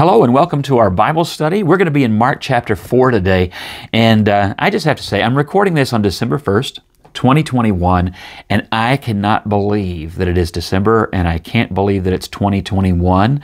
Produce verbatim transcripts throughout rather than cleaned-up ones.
Hello and welcome to our Bible study. We're going to be in Mark chapter four today, and uh, I just have to say I'm recording this on December first, twenty twenty-one, and I cannot believe that it is December, and I can't believe that it's twenty twenty-one.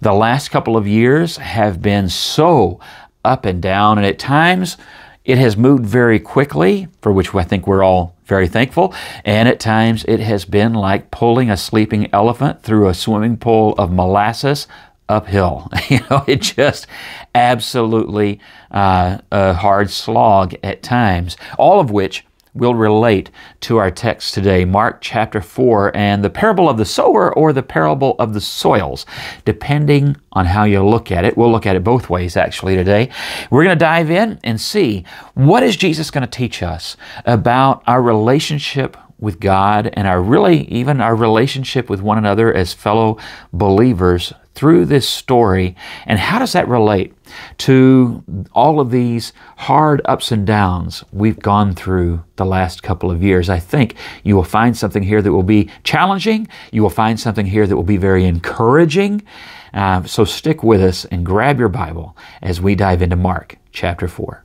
The last couple of years have been so up and down, and at times it has moved very quickly, for which I think we're all very thankful, and at times it has been like pulling a sleeping elephant through a swimming pool of molasses uphill. You know, it just absolutely uh, a hard slog at times, all of which will relate to our text today, Mark chapter four, and the parable of the sower or the parable of the soils, depending on how you look at it. We'll look at it both ways actually today. We're going to dive in and see what is Jesus going to teach us about our relationship with God and our really even our relationship with one another as fellow believers through this story, and how does that relate to all of these hard ups and downs we've gone through the last couple of years. I think you will find something here that will be challenging. You will find something here that will be very encouraging. Uh, so stick with us and grab your Bible as we dive into Mark chapter four.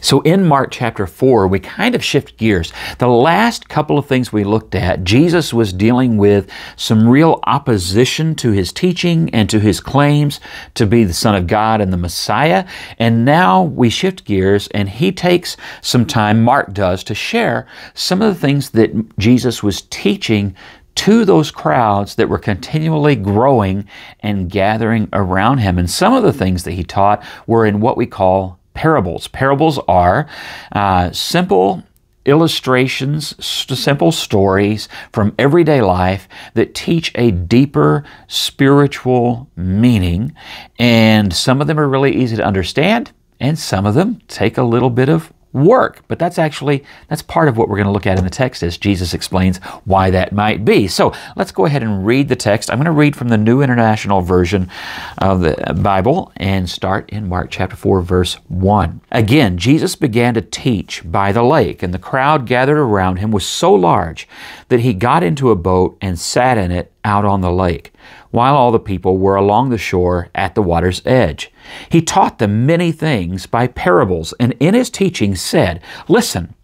So in Mark chapter four, we kind of shift gears. The last couple of things we looked at, Jesus was dealing with some real opposition to his teaching and to his claims to be the Son of God and the Messiah. And now we shift gears, and he takes some time, Mark does, to share some of the things that Jesus was teaching to those crowds that were continually growing and gathering around him. And some of the things that he taught were in what we call parables. Parables are uh, simple illustrations, st- simple stories from everyday life that teach a deeper spiritual meaning. And some of them are really easy to understand, and some of them take a little bit of work. But that's actually, that's part of what we're going to look at in the text as Jesus explains why that might be. So let's go ahead and read the text. I'm going to read from the New International Version of the Bible and start in Mark chapter four, verse one. Again, Jesus began to teach by the lake, and the crowd gathered around him was so large that he got into a boat and sat in it out on the lake, while all the people were along the shore at the water's edge. He taught them many things by parables, and in his teaching said, "Listen,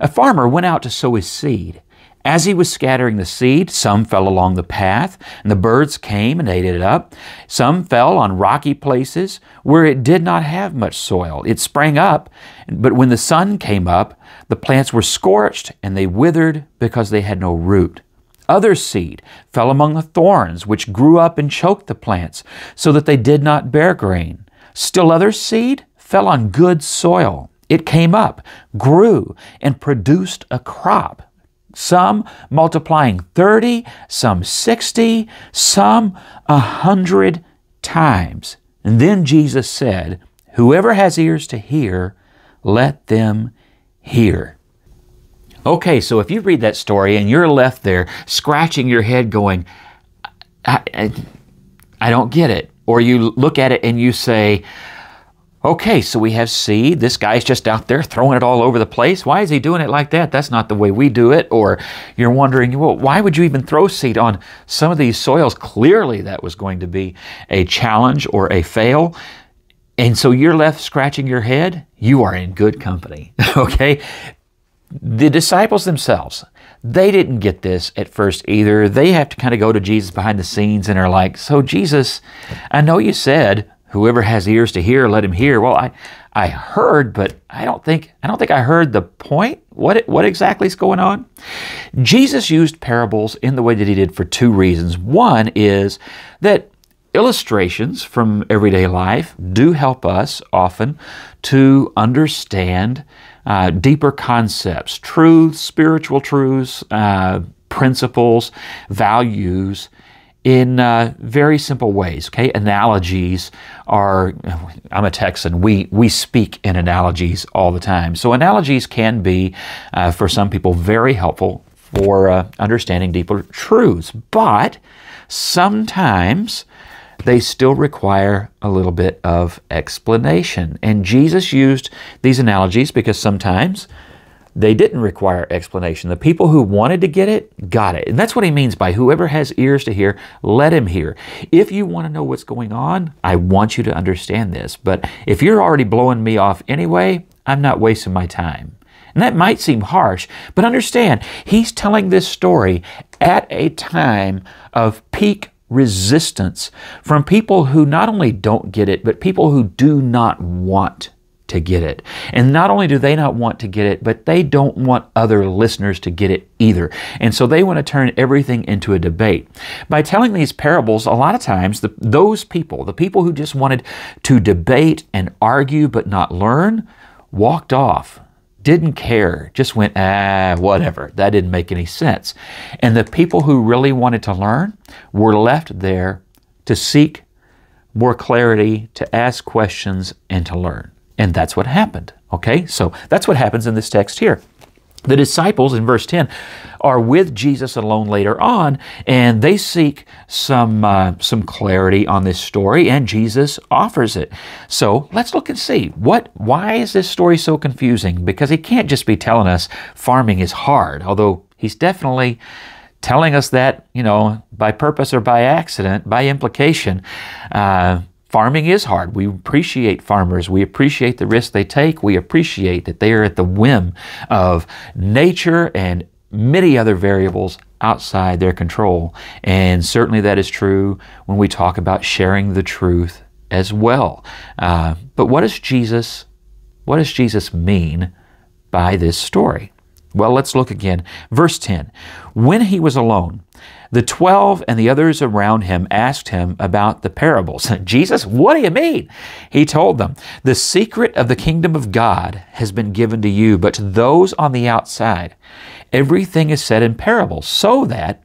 a farmer went out to sow his seed. As he was scattering the seed, some fell along the path, and the birds came and ate it up. Some fell on rocky places where it did not have much soil. It sprang up, but when the sun came up, the plants were scorched, and they withered because they had no root. Other seed fell among the thorns, which grew up and choked the plants, so that they did not bear grain. Still other seed fell on good soil. It came up, grew, and produced a crop, some multiplying thirty, some sixty, some a hundred times." And then Jesus said, "Whoever has ears to hear, let them hear." Okay, so if you read that story and you're left there scratching your head going, I, I, I don't get it. Or you look at it and you say, okay, so we have seed. This guy's just out there throwing it all over the place. Why is he doing it like that? That's not the way we do it. Or you're wondering, well, why would you even throw seed on some of these soils? Clearly that was going to be a challenge or a fail. And so you're left scratching your head. You are in good company, okay? The disciples themselves, they didn't get this at first either. They have to kind of go to Jesus behind the scenes and are like, "So Jesus, I know you said, whoever has ears to hear, let him hear. Well, I, I heard, but I don't think I don't think I heard the point. What what exactly is going on?" Jesus used parables in the way that he did for two reasons. One is that illustrations from everyday life do help us often to understand Uh, deeper concepts, truths, spiritual truths, uh, principles, values in uh, very simple ways, okay? Analogies are, I'm a Texan, we, we speak in analogies all the time. So analogies can be, uh, for some people, very helpful for uh, understanding deeper truths. But sometimes they still require a little bit of explanation. And Jesus used these analogies because sometimes they didn't require explanation. The people who wanted to get it, got it. And that's what he means by whoever has ears to hear, let him hear. If you want to know what's going on, I want you to understand this. But if you're already blowing me off anyway, I'm not wasting my time. And that might seem harsh, but understand, he's telling this story at a time of peak resistance from people who not only don't get it, but people who do not want to get it. And not only do they not want to get it, but they don't want other listeners to get it either. And so they want to turn everything into a debate. By telling these parables, a lot of times, the, those people, the people who just wanted to debate and argue but not learn, walked off, didn't care, just went, ah, whatever. That didn't make any sense. And the people who really wanted to learn were left there to seek more clarity, to ask questions, and to learn. And that's what happened, okay? So that's what happens in this text here. The disciples, in verse ten, are with Jesus alone later on, and they seek some, uh, some clarity on this story, and Jesus offers it. So let's look and see, what, why is this story so confusing? Because he can't just be telling us farming is hard, although he's definitely telling us that, you know, by purpose or by accident, by implication. Uh, Farming is hard. We appreciate farmers. We appreciate the risk they take. We appreciate that they are at the whim of nature and many other variables outside their control. And certainly that is true when we talk about sharing the truth as well. Uh, but what does Jesus, what does Jesus mean by this story? Well, let's look again. Verse ten, when he was alone, the twelve and the others around him asked him about the parables. Jesus, what do you mean? He told them, the secret of the kingdom of God has been given to you, but to those on the outside, everything is said in parables, so that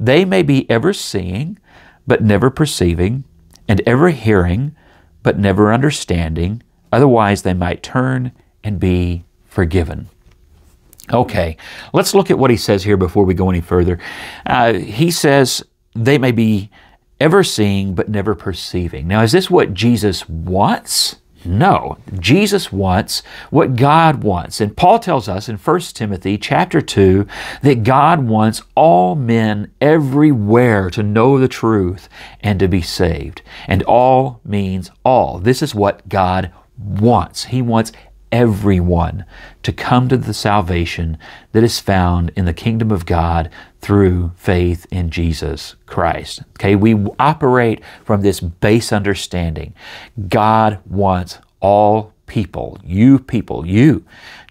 they may be ever seeing, but never perceiving, and ever hearing, but never understanding. Otherwise, they might turn and be forgiven. Okay, let's look at what he says here before we go any further. Uh, he says, they may be ever seeing but never perceiving. Now, is this what Jesus wants? No. Jesus wants what God wants. And Paul tells us in First Timothy chapter two that God wants all men everywhere to know the truth and to be saved. And all means all. This is what God wants. He wants everyone to come to the salvation that is found in the kingdom of God through faith in Jesus Christ. Okay, we operate from this base understanding. God wants all people, you people, you,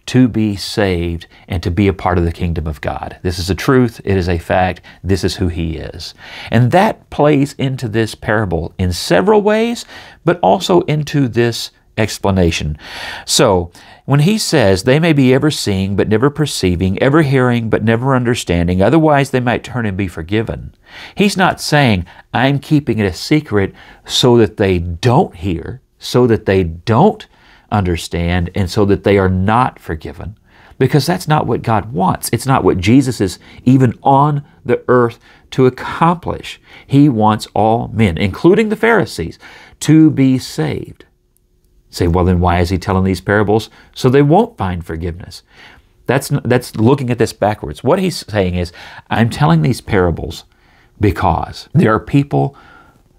to be saved and to be a part of the kingdom of God. This is a truth. It is a fact. This is who he is. And that plays into this parable in several ways, but also into this explanation. So when he says they may be ever seeing but never perceiving, ever hearing but never understanding, otherwise they might turn and be forgiven, he's not saying I'm keeping it a secret so that they don't hear, so that they don't understand, and so that they are not forgiven, because that's not what God wants. It's not what Jesus is even on the earth to accomplish. He wants all men, including the Pharisees, to be saved. Say, well, then why is he telling these parables? So they won't find forgiveness. That's, that's looking at this backwards. What he's saying is, I'm telling these parables because there are people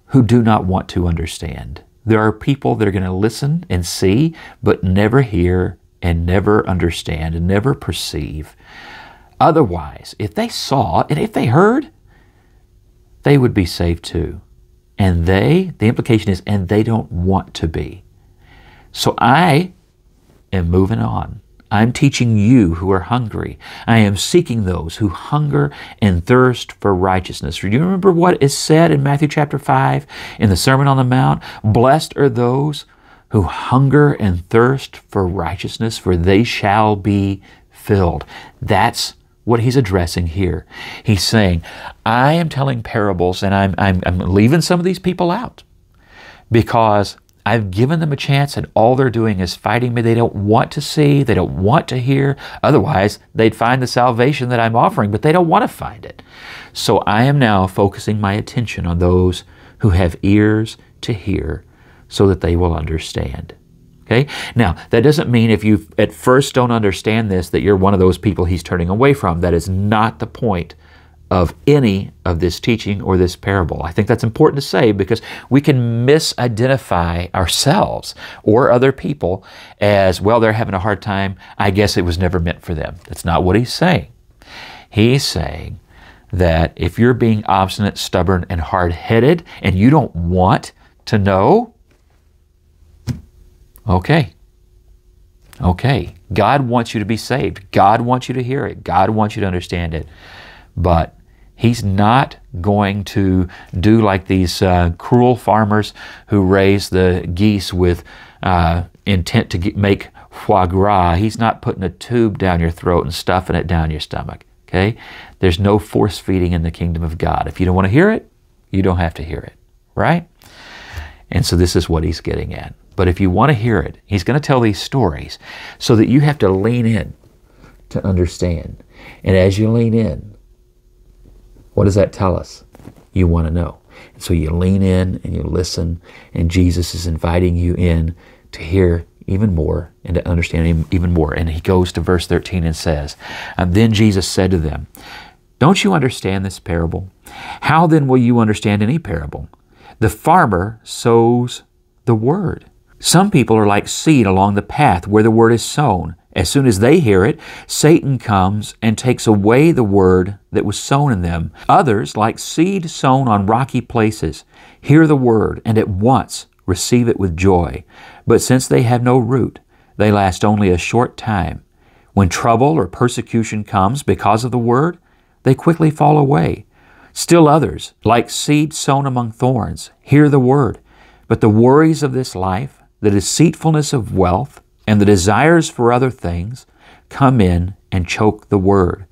who do not want to understand. There are people that are going to listen and see, but never hear and never understand and never perceive. Otherwise, if they saw and if they heard, they would be saved too. And they, the implication is, and they don't want to be. So I am moving on. I'm teaching you who are hungry. I am seeking those who hunger and thirst for righteousness. Do you remember what is said in Matthew chapter five in the Sermon on the Mount? Blessed are those who hunger and thirst for righteousness, for they shall be filled. That's what he's addressing here. He's saying, I am telling parables and I'm, I'm, I'm leaving some of these people out because I've given them a chance and all they're doing is fighting me. They don't want to see. They don't want to hear. Otherwise, they'd find the salvation that I'm offering, but they don't want to find it. So I am now focusing my attention on those who have ears to hear, so that they will understand. Okay? Now, that doesn't mean if you at first don't understand this that you're one of those people he's turning away from. That is not the point of any of this teaching or this parable. I think that's important to say, because we can misidentify ourselves or other people as, well, they're having a hard time, I guess it was never meant for them. That's not what he's saying. He's saying that if you're being obstinate, stubborn, and hard-headed, and you don't want to know, okay, okay, God wants you to be saved. God wants you to hear it. God wants you to understand it. But he's not going to do like these uh, cruel farmers who raise the geese with uh, intent to get, make foie gras. He's not putting a tube down your throat and stuffing it down your stomach, okay? There's no force feeding in the kingdom of God. If you don't want to hear it, you don't have to hear it, right? And so this is what he's getting at. But if you want to hear it, he's going to tell these stories so that you have to lean in to understand. And as you lean in, what does that tell us? You want to know. And so you lean in and you listen, and Jesus is inviting you in to hear even more and to understand even more. And he goes to verse thirteen and says, and then Jesus said to them, don't you understand this parable? How then will you understand any parable? The farmer sows the word. Some people are like seed along the path where the word is sown. As soon as they hear it, Satan comes and takes away the word that was sown in them. Others, like seed sown on rocky places, hear the word and at once receive it with joy. But since they have no root, they last only a short time. When trouble or persecution comes because of the word, they quickly fall away. Still others, like seed sown among thorns, hear the word. But the worries of this life, the deceitfulness of wealth, and the desires for other things come in and choke the word,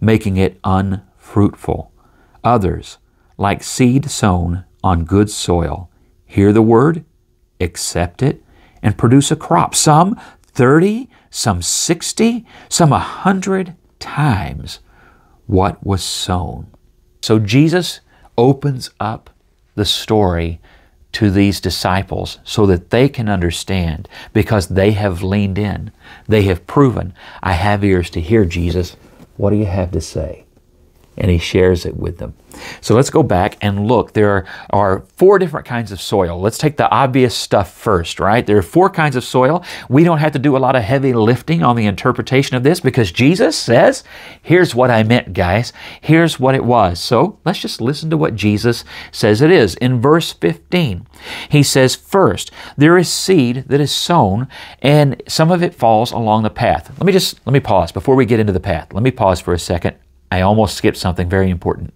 making it unfruitful. Others, like seed sown on good soil, hear the word, accept it, and produce a crop, some thirty, some sixty, some a hundred times what was sown. So Jesus opens up the story to these disciples so that they can understand, because they have leaned in. They have proven, I have ears to hear, Jesus. What do you have to say? And he shares it with them. So let's go back and look. There are, are four different kinds of soil. Let's take the obvious stuff first, right? There are four kinds of soil. We don't have to do a lot of heavy lifting on the interpretation of this, because Jesus says, here's what I meant, guys. Here's what it was. So let's just listen to what Jesus says it is. In verse fifteen, he says, first, there is seed that is sown, and some of it falls along the path. Let me just, let me pause before we get into the path. Let me pause for a second. I almost skipped something very important.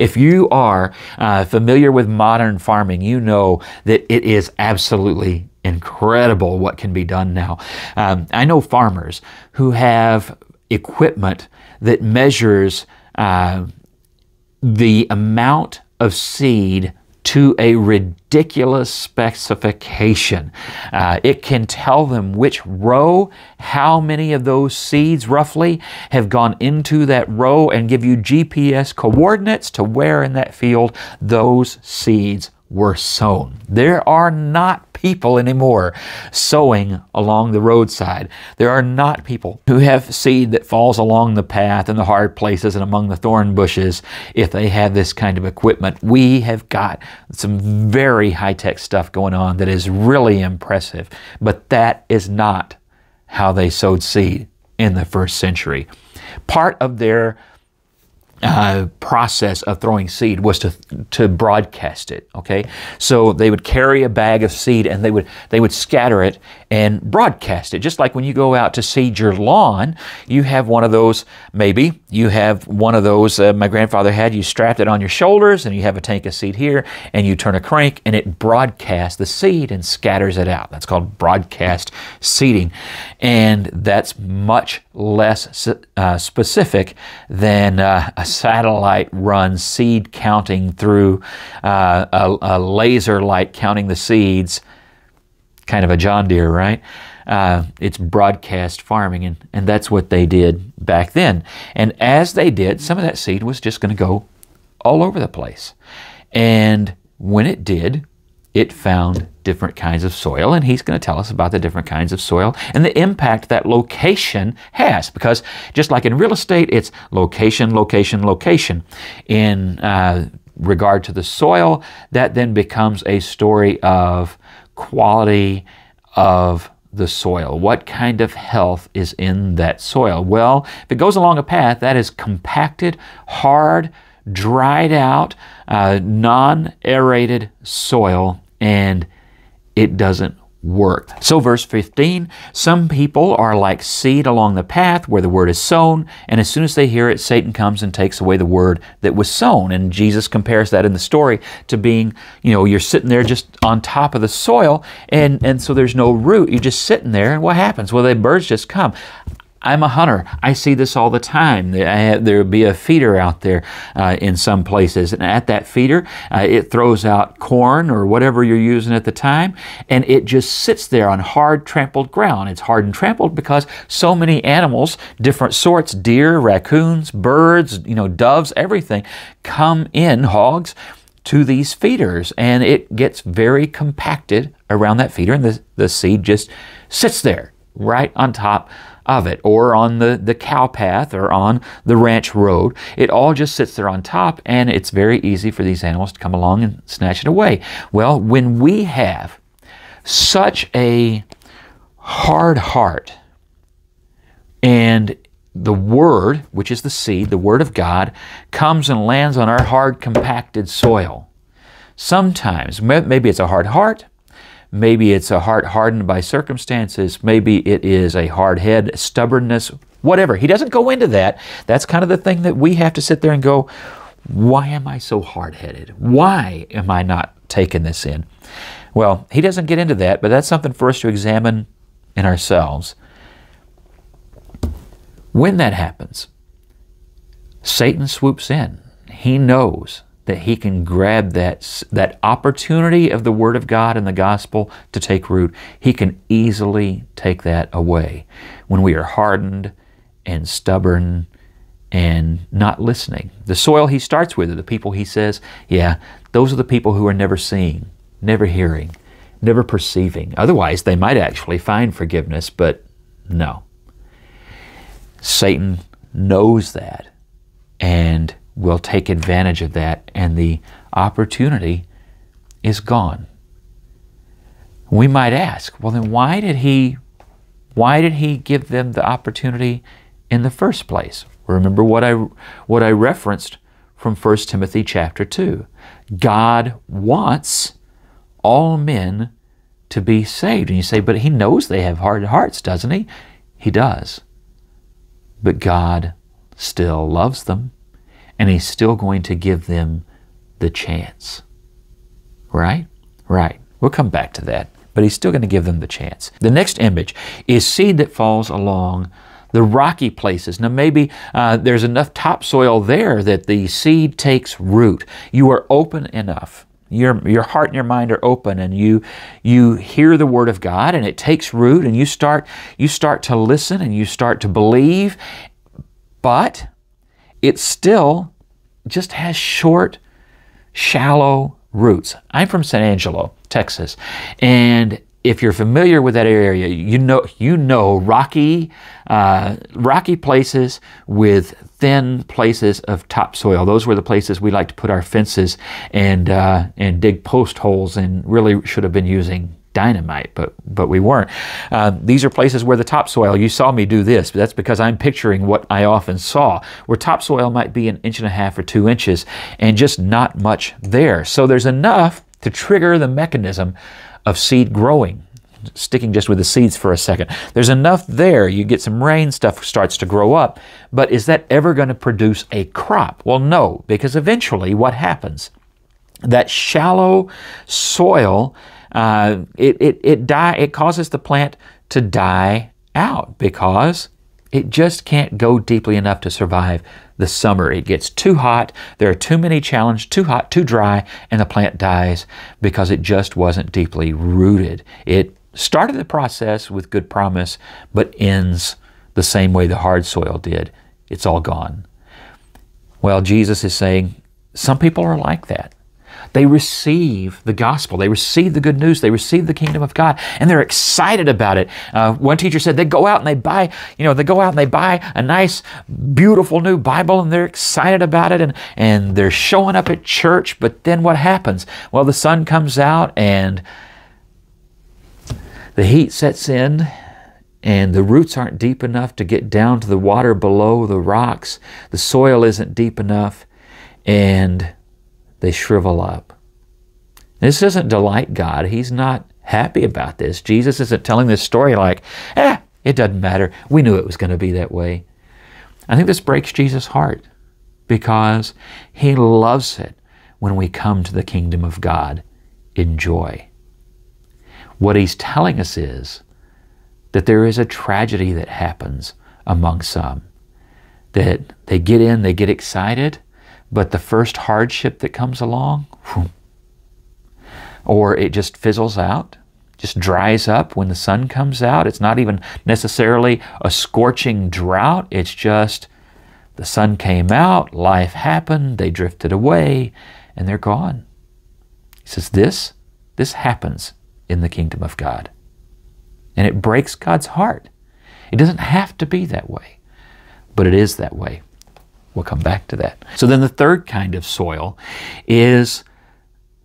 If you are uh, familiar with modern farming, you know that it is absolutely incredible what can be done now. Um, I know farmers who have equipment that measures uh, the amount of seed to a ridiculous specification. Uh, it can tell them which row, how many of those seeds roughly have gone into that row, and give you G P S coordinates to where in that field those seeds were sown. There are not people anymore sowing along the roadside. There are not people who have seed that falls along the path in the hard places and among the thorn bushes if they have this kind of equipment. We have got some very high-tech stuff going on that is really impressive, but that is not how they sowed seed in the first century. Part of their Uh, process of throwing seed was to to broadcast it. Okay, so they would carry a bag of seed and they would they would scatter it and broadcast it. Just like when you go out to seed your lawn, you have one of those. Maybe you have one of those. Uh, my grandfather had. You strapped it on your shoulders and you have a tank of seed here, and you turn a crank and it broadcasts the seed and scatters it out. That's called broadcast seeding, and that's much less uh, specific than uh, a satellite run seed counting through uh, a, a laser light counting the seeds, kind of a John Deere, right? Uh, it's broadcast farming, and, and that's what they did back then. And as they did, some of that seed was just going to go all over the place. And When it did, it found different kinds of soil, and he's going to tell us about the different kinds of soil and the impact that location has, because just like in real estate, it's location, location, location. In uh, regard to the soil, that then becomes a story of quality of the soil. What kind of health is in that soil? Well, if it goes along a path that is compacted, hard, dried out, uh, non-aerated soil, and it doesn't work. So verse fifteen, some people are like seed along the path where the word is sown, and as soon as they hear it, Satan comes and takes away the word that was sown. And Jesus compares that in the story to being, you know, you're sitting there just on top of the soil, and, and so there's no root. You're just sitting there, and what happens? Well, the birds just come. I'm a hunter. I see this all the time. There will be a feeder out there uh, in some places. And at that feeder, uh, it throws out corn or whatever you're using at the time, and it just sits there on hard, trampled ground. It's hard and trampled because so many animals, different sorts, deer, raccoons, birds, you know, doves, everything, come in, hogs, to these feeders, and it gets very compacted around that feeder, and the, the seed just sits there right on top of it, or on the, the cow path, or on the ranch road. It all just sits there on top, and it's very easy for these animals to come along and snatch it away. Well, when we have such a hard heart, and the Word, which is the seed, the Word of God, comes and lands on our hard, compacted soil, sometimes, maybe it's a hard heart, maybe it's a heart hardened by circumstances. Maybe it is a hard head, stubbornness, whatever. He doesn't go into that. That's kind of the thing that we have to sit there and go, why am I so hard-headed? Why am I not taking this in? Well, he doesn't get into that, but that's something for us to examine in ourselves. When that happens, Satan swoops in. He knows that he can grab that, that opportunity of the Word of God and the gospel to take root. He can easily take that away when we are hardened and stubborn and not listening. The soil he starts with are the people he says, yeah, those are the people who are never seeing, never hearing, never perceiving. Otherwise, they might actually find forgiveness, but no. Satan knows that, and will take advantage of that, and the opportunity is gone. We might ask, well, then why did he, why did he give them the opportunity in the first place? Remember what I, what I referenced from First Timothy chapter two. God wants all men to be saved. And you say, but he knows they have hard hearts, doesn't he? He does. But God still loves them, and he's still going to give them the chance. Right? Right. We'll come back to that. But he's still going to give them the chance. The next image is seed that falls along the rocky places. Now maybe uh, there's enough topsoil there that the seed takes root. You are open enough. Your, your heart and your mind are open, and you, you hear the Word of God, and it takes root, and you start, you start to listen, and you start to believe. But it still just has short, shallow roots. I'm from San Angelo, Texas, and if you're familiar with that area, you know you know rocky, uh, rocky places with thin places of topsoil. Those were the places we like to put our fences and uh, and dig post holes, and really should have been using dynamite, but but we weren't. Uh, these are places where the topsoil, you saw me do this, but that's because I'm picturing what I often saw, where topsoil might be an inch and a half or two inches, and just not much there. So there's enough to trigger the mechanism of seed growing. Sticking just with the seeds for a second. There's enough there. You get some rain, stuff starts to grow up, but is that ever going to produce a crop? Well, no, because eventually what happens? That shallow soil, Uh, it, it, it, die, it causes the plant to die out because it just can't go deeply enough to survive the summer. It gets too hot, there are too many challenges, too hot, too dry, and the plant dies because it just wasn't deeply rooted. It started the process with good promise, but ends the same way the hard soil did. It's all gone. Well, Jesus is saying some people are like that. They receive the gospel. They receive the good news. They receive the kingdom of God, and they're excited about it. Uh, one teacher said they go out and they buy, you know, they go out and they buy a nice, beautiful new Bible, and they're excited about it, and, and they're showing up at church. But then what happens? Well, the sun comes out, and the heat sets in, and the roots aren't deep enough to get down to the water below the rocks. The soil isn't deep enough, and they shrivel up. This doesn't delight God. He's not happy about this. Jesus isn't telling this story like, eh, it doesn't matter. We knew it was going to be that way. I think this breaks Jesus' heart because he loves it when we come to the kingdom of God in joy. What he's telling us is that there is a tragedy that happens among some, that they get in, they get excited, but the first hardship that comes along, whew, or it just fizzles out, just dries up when the sun comes out. It's not even necessarily a scorching drought. It's just the sun came out, life happened, they drifted away, and they're gone. He says, this, this happens in the kingdom of God. And it breaks God's heart. It doesn't have to be that way, but it is that way. We'll come back to that. So then the third kind of soil is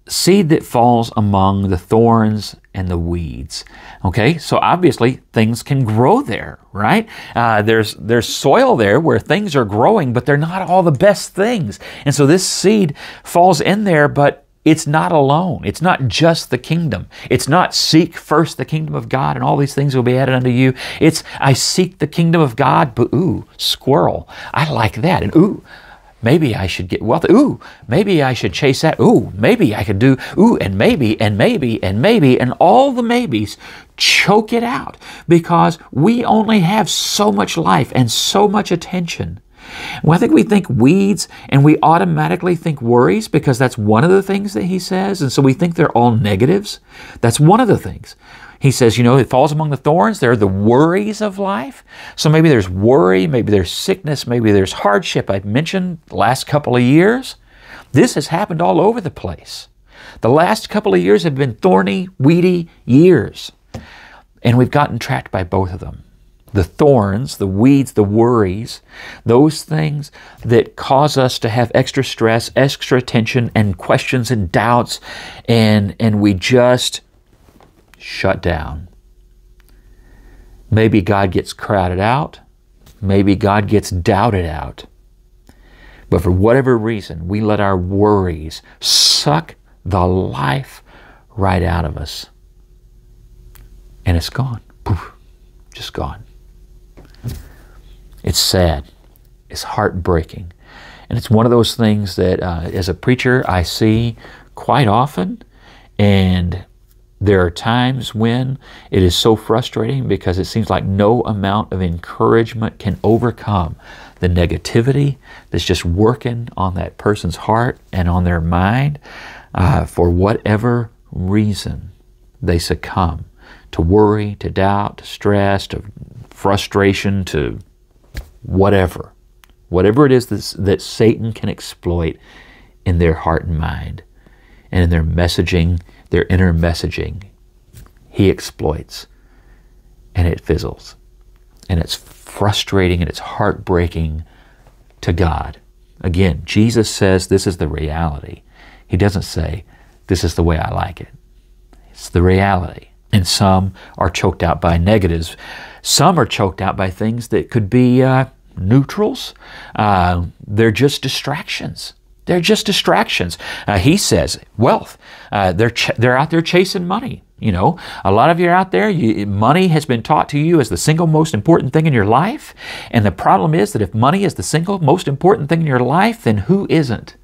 seed that falls among the thorns and the weeds. Okay, so obviously things can grow there, right? Uh, there's, there's soil there where things are growing, but they're not all the best things. And so this seed falls in there, but it's not alone. It's not just the kingdom. It's not seek first the kingdom of God and all these things will be added unto you. It's I seek the kingdom of God, but ooh, squirrel. I like that. And ooh, maybe I should get wealthy. Ooh, maybe I should chase that. Ooh, maybe I could do ooh, and maybe, and maybe, and maybe, and all the maybes choke it out because we only have so much life and so much attention. Well, I think we think weeds and we automatically think worries because that's one of the things that he says. And so we think they're all negatives. That's one of the things. He says, you know, it falls among the thorns. There are the worries of life. So maybe there's worry, maybe there's sickness, maybe there's hardship. I've mentioned the last couple of years. This has happened all over the place. The last couple of years have been thorny, weedy years. And we've gotten trapped by both of them. The thorns, the weeds, the worries, those things that cause us to have extra stress, extra tension, and questions and doubts, and, and we just shut down. Maybe God gets crowded out. Maybe God gets doubted out. But for whatever reason, we let our worries suck the life right out of us. And it's gone. Poof, just gone. It's sad. It's heartbreaking. And it's one of those things that uh, as a preacher I see quite often. And there are times when it is so frustrating because it seems like no amount of encouragement can overcome the negativity that's just working on that person's heart and on their mind. Uh, for whatever reason, they succumb to worry, to doubt, to stress, to frustration, to whatever, whatever it is that's, that Satan can exploit in their heart and mind and in their messaging, their inner messaging, he exploits and it fizzles. And it's frustrating and it's heartbreaking to God. Again, Jesus says this is the reality. He doesn't say this is the way I like it. It's the reality. And some are choked out by negatives. Some are choked out by things that could be uh, neutrals. Uh, they're just distractions. They're just distractions. Uh, he says wealth. Uh, they're, ch they're out there chasing money. You know, a lot of you are out there, you, money has been taught to you as the single most important thing in your life. And the problem is that if money is the single most important thing in your life, then who isn't?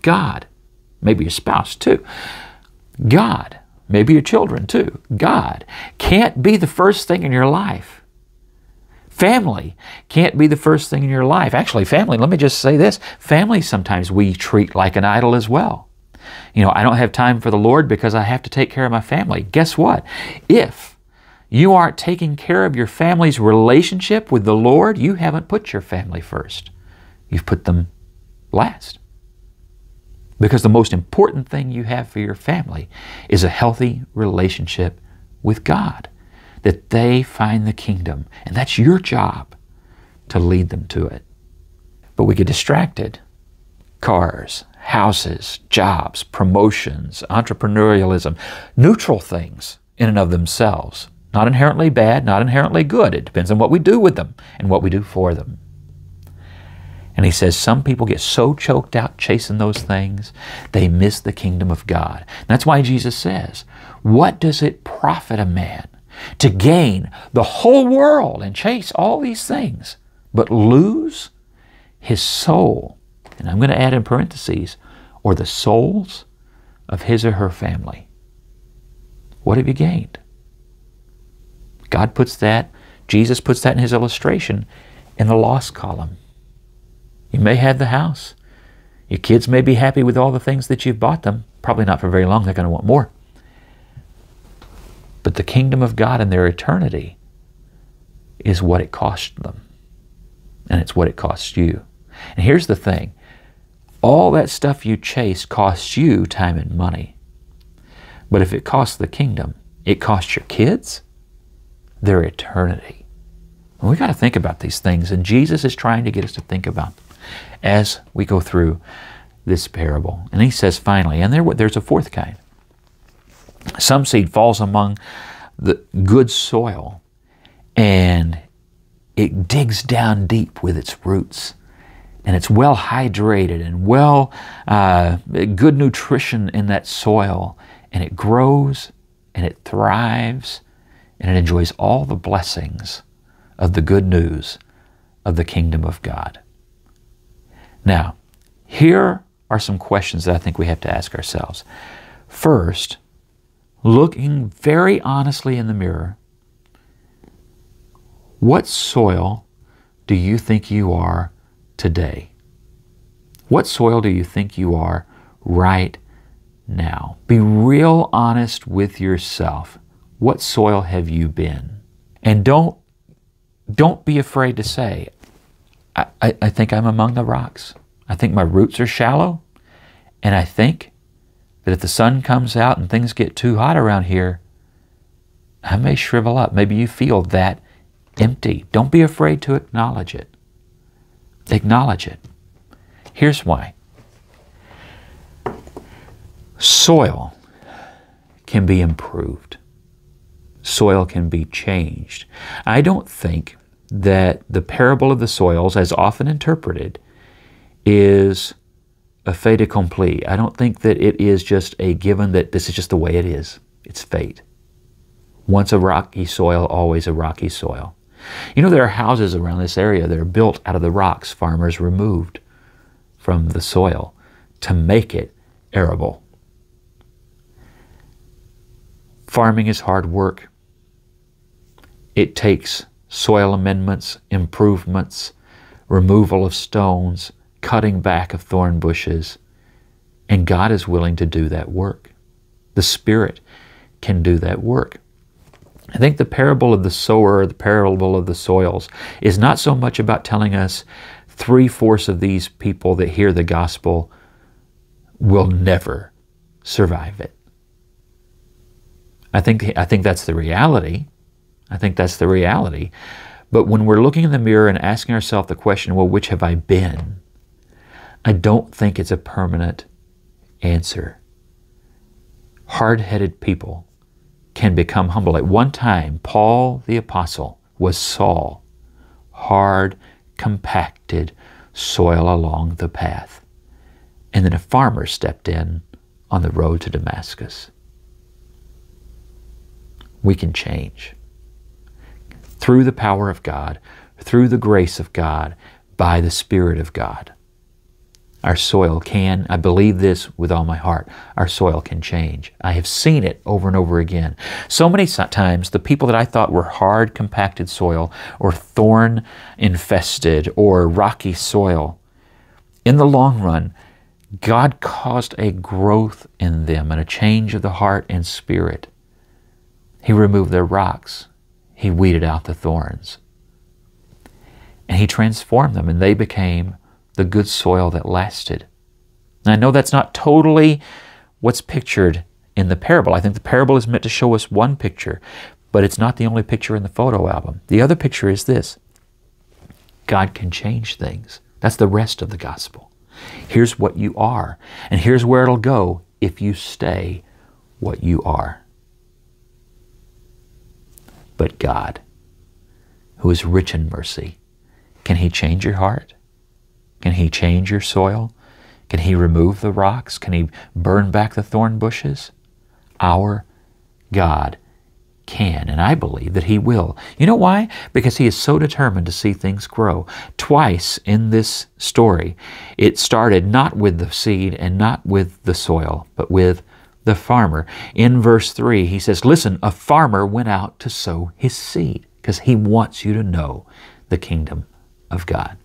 God. Maybe your spouse too. God. Maybe your children too. God can't be the first thing in your life. Family can't be the first thing in your life. Actually, family, let me just say this. Family sometimes we treat like an idol as well. You know, I don't have time for the Lord because I have to take care of my family. Guess what? If you aren't taking care of your family's relationship with the Lord, you haven't put your family first. You've put them last. Because the most important thing you have for your family is a healthy relationship with God, that they find the kingdom, and that's your job to lead them to it. But we get distracted. Cars, houses, jobs, promotions, entrepreneurialism, neutral things in and of themselves. Not inherently bad, not inherently good. It depends on what we do with them and what we do for them. And he says some people get so choked out chasing those things, they miss the kingdom of God. And that's why Jesus says, what does it profit a man to gain the whole world and chase all these things, but lose his soul? And I'm going to add in parentheses, or the souls of his or her family. What have you gained? God puts that, Jesus puts that in his illustration, in the loss column. You may have the house. Your kids may be happy with all the things that you've bought them. Probably not for very long. They're going to want more. But the kingdom of God and their eternity is what it cost them. And it's what it costs you. And here's the thing. All that stuff you chase costs you time and money. But if it costs the kingdom, it costs your kids their eternity. And we've got to think about these things. And Jesus is trying to get us to think about them as we go through this parable. And he says finally, and there, there's a fourth kind. Some seed falls among the good soil, and it digs down deep with its roots. And it's well hydrated and well, uh, good nutrition in that soil. And it grows and it thrives and it enjoys all the blessings of the good news of the kingdom of God. Now, here are some questions that I think we have to ask ourselves. First, looking very honestly in the mirror, what soil do you think you are today? What soil do you think you are right now? Be real honest with yourself. What soil have you been? And don't Don't be afraid to say, I, I, I think I'm among the rocks. I think my roots are shallow. And I think that if the sun comes out and things get too hot around here, I may shrivel up. Maybe you feel that empty. Don't be afraid to acknowledge it. Acknowledge it. Here's why. Soil can be improved. Soil can be changed. I don't think that the parable of the soils, as often interpreted, is a fait accompli. I don't think that it is just a given that this is just the way it is. It's fate. Once a rocky soil, always a rocky soil. You know, there are houses around this area that are built out of the rocks farmers removed from the soil to make it arable. Farming is hard work. It takes soil amendments, improvements, removal of stones, cutting back of thorn bushes, and God is willing to do that work. The Spirit can do that work. I think the parable of the sower, the parable of the soils, is not so much about telling us three-fourths of these people that hear the gospel will never survive it. I think, I think that's the reality. I think that's the reality. But when we're looking in the mirror and asking ourselves the question, well, which have I been? I don't think it's a permanent answer. Hard-headed people can become humble. At one time, Paul the Apostle was Saul, hard, compacted soil along the path. And then a farmer stepped in on the road to Damascus. We can change. Through the power of God, through the grace of God, by the Spirit of God. Our soil can, I believe this with all my heart, our soil can change. I have seen it over and over again. So many times the people that I thought were hard, compacted soil or thorn infested or rocky soil, in the long run, God caused a growth in them and a change of the heart and spirit. He removed their rocks. He weeded out the thorns. And he transformed them, and they became the good soil that lasted. Now, I know that's not totally what's pictured in the parable. I think the parable is meant to show us one picture, but it's not the only picture in the photo album. The other picture is this: God can change things. That's the rest of the gospel. Here's what you are, and here's where it'll go if you stay what you are. But God, who is rich in mercy, can He change your heart? Can He change your soil? Can He remove the rocks? Can He burn back the thorn bushes? Our God can, and I believe that He will. You know why? Because He is so determined to see things grow. Twice in this story, it started not with the seed and not with the soil, but with the farmer. In verse three, he says, listen, a farmer went out to sow his seed, because he wants you to know the kingdom of God.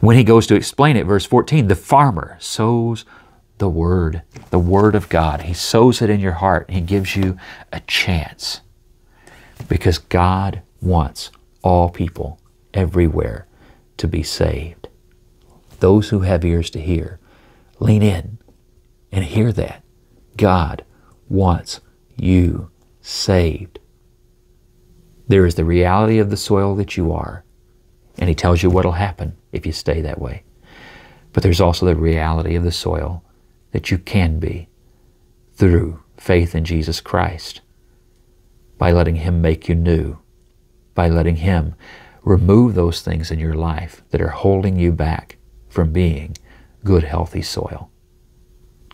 When he goes to explain it, verse fourteen, the farmer sows the Word, the Word of God. He sows it in your heart, and He gives you a chance, because God wants all people everywhere to be saved. Those who have ears to hear, lean in and hear that. God wants you saved. There is the reality of the soil that you are, and He tells you what will happen if you stay that way. But there's also the reality of the soil that you can be through faith in Jesus Christ, by letting Him make you new, by letting Him remove those things in your life that are holding you back from being good, healthy soil.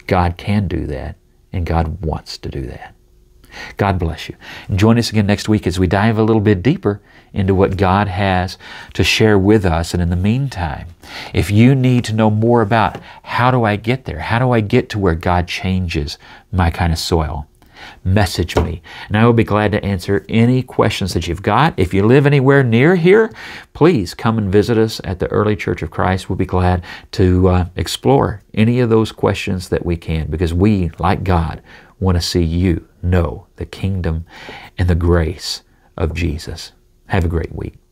God can do that, and God wants to do that. God bless you. And join us again next week as we dive a little bit deeper into what God has to share with us. And in the meantime, if you need to know more about how do I get there, how do I get to where God changes my kind of soil, message me, and I will be glad to answer any questions that you've got. If you live anywhere near here, please come and visit us at the Early Church of Christ. We'll be glad to uh, explore any of those questions that we can, because we, like God, want to see you know the kingdom and the grace of Jesus. Have a great week.